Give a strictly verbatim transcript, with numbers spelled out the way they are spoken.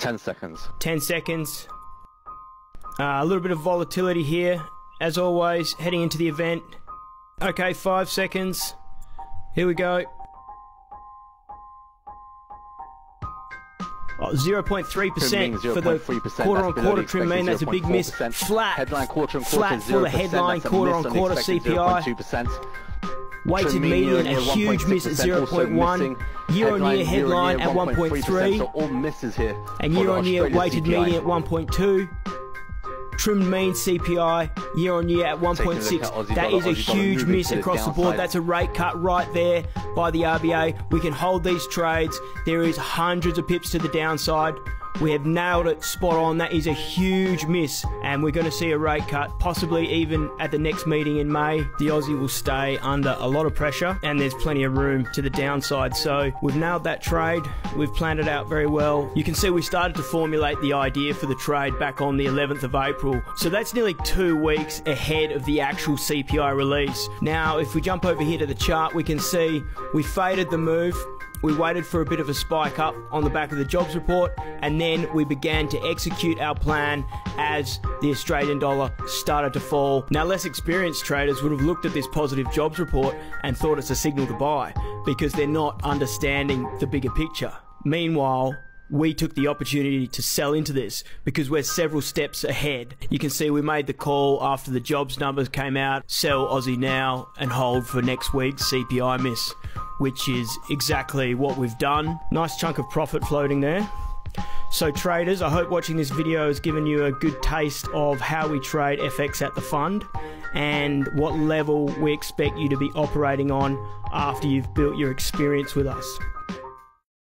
ten seconds. ten seconds. Uh, a little bit of volatility here, as always, heading into the event. Okay, five seconds. Here we go. zero point three percent for the quarter-on-quarter trim mean. That's a big miss. Flat, headline quarter on quarter, flat for the headline quarter-on-quarter C P I. Weighted median, a huge miss at zero point one. Year-on-year headline at one point three. And year-on-year weighted median at one point two. Trimmed mean C P I year-on-year at one point six. That is a huge miss across the board. That's a rate cut right there by the R B A. We can hold these trades. There is hundreds of pips to the downside. We have nailed it spot on. That is a huge miss, and we're going to see a rate cut, possibly even at the next meeting in May. The Aussie will stay under a lot of pressure, and there's plenty of room to the downside. So we've nailed that trade. We've planned it out very well. You can see we started to formulate the idea for the trade back on the eleventh of April. So that's nearly two weeks ahead of the actual C P I release. Now, if we jump over here to the chart, we can see we faded the move. We waited for a bit of a spike up on the back of the jobs report, and then we began to execute our plan as the Australian dollar started to fall. Now, less experienced traders would have looked at this positive jobs report and thought it's a signal to buy, because they're not understanding the bigger picture. Meanwhile, we took the opportunity to sell into this because we're several steps ahead. You can see we made the call after the jobs numbers came out, sell Aussie now and hold for next week's C P I miss, which is exactly what we've done. Nice chunk of profit floating there. So traders, I hope watching this video has given you a good taste of how we trade F X at the fund and what level we expect you to be operating on after you've built your experience with us.